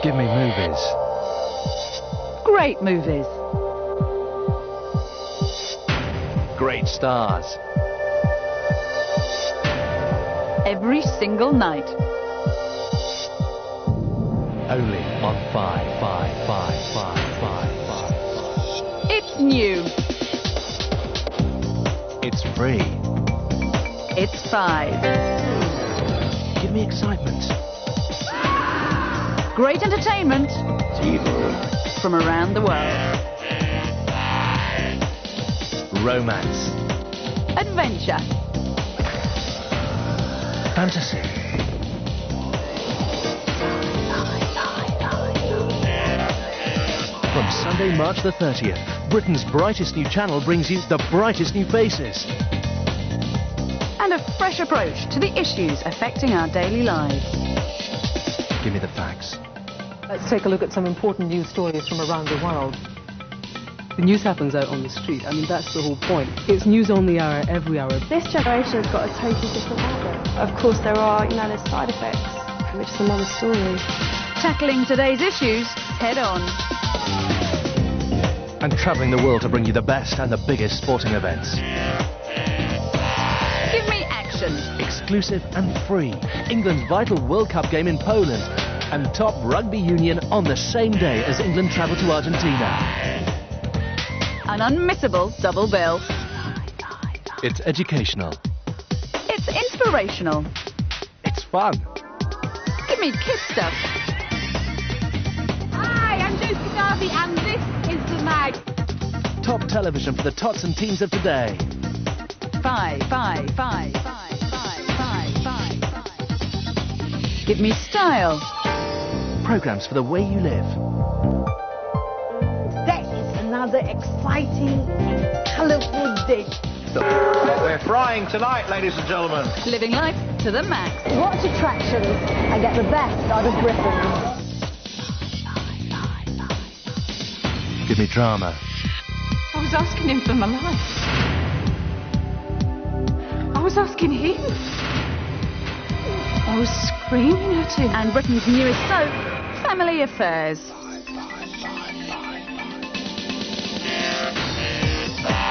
Give me movies. Great movies. Great stars. Every single night. Only on 5, 5, 5, 5, 5, 5. It's new. It's free. It's 5. Give me excitement. Great entertainment from around the world. Romance. Adventure. Fantasy. From Sunday, March the 30th, Britain's brightest new channel brings you the brightest new faces. And a fresh approach to the issues affecting our daily lives. Give me the facts. Let's take a look at some important news stories from around the world. The news happens out on the street. I mean, that's the whole point. It's news on the hour, every hour. This generation's got a totally different outlook. Of course, there are, you know, there's side effects, which is another story. Tackling today's issues head on. And travelling the world to bring you the best and the biggest sporting events. Give me action. Exclusive and free. England's vital World Cup game in Poland. And top rugby union on the same day as England travel to Argentina. An unmissable double bill. It's educational. It's inspirational. It's fun. Give me kid stuff. Hi, I'm Lucy Garvey and this is The Mag. Top television for the tots and teens of today. 5, 5, 5, 5, 5, 5, 5. Give me style. Programs for the way you live. That is another exciting, colourful day. We're frying tonight, ladies and gentlemen. Living life to the max. Watch attractions and get the best out of Britain. Give me drama. I was asking him for my life. I was asking him. I was screaming at him. And Britain's newest soap, Family Affairs.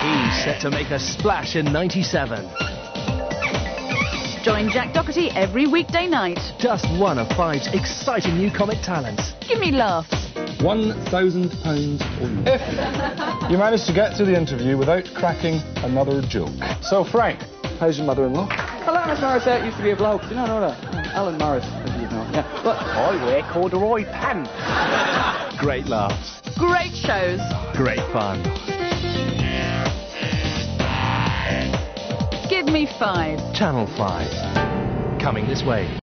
He's set to make a splash in 97. Join Jack Doherty every weekday night. Just one of 5's exciting new comic talents. Give me laughs. £1,000 if you manage to get through the interview without cracking another joke. So, Frank, how's your mother-in-law? Well, Alan Morris used to be a bloke. Do you know that? Alan Morris. Yeah, but I wear corduroy pants. Great laughs. Great shows. Great fun. Give me 5. Channel 5. Coming this way.